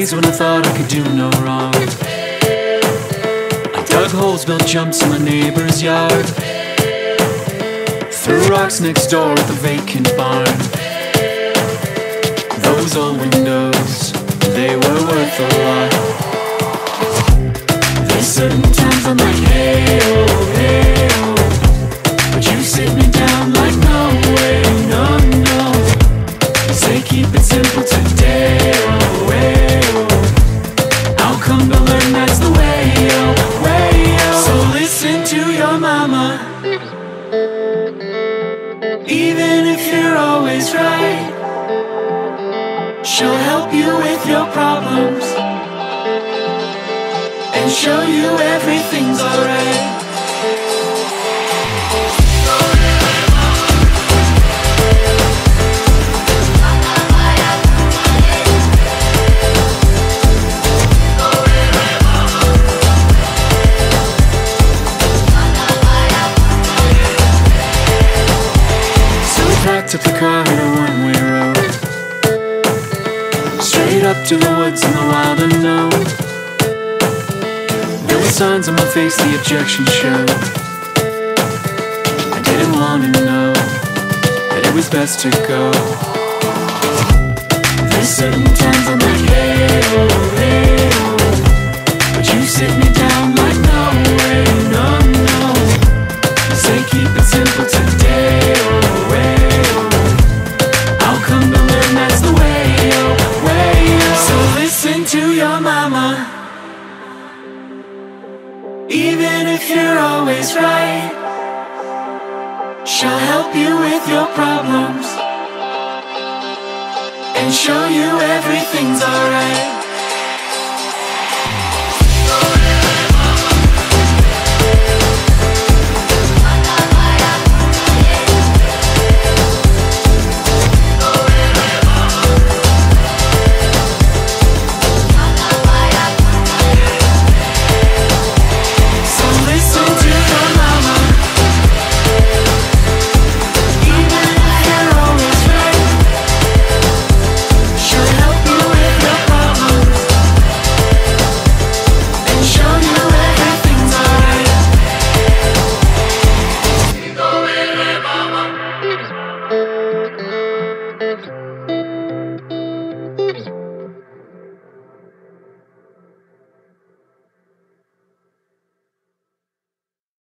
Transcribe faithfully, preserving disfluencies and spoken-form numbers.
days when I thought I could do no wrong. I dug holes, built jumps in my neighbor's yard, threw rocks next door at the vacant barn. Those old windows, they were worth a lot. There's certain times I'm like, hey, oh, hey, oh, but you sit me down like, no way, no, no. Say keep it simple today, oh, hey, oh, I'll come to learn that's the way, oh, way, oh. So listen to your mama, even if you're always right. She'll help you with your problems and show you everything's alright. Took the car in a one-way road, straight up to the woods and the wild unknown. There were signs on my face, the objection showed. I didn't want to know that it was best to go. There's certain times I'm like, hey, oh, hey, oh, but you sit me down like, no way, no, no. Say keep it simple today, oh, way. Even if you're always right, she'll help you with your problems and show you everything's alright.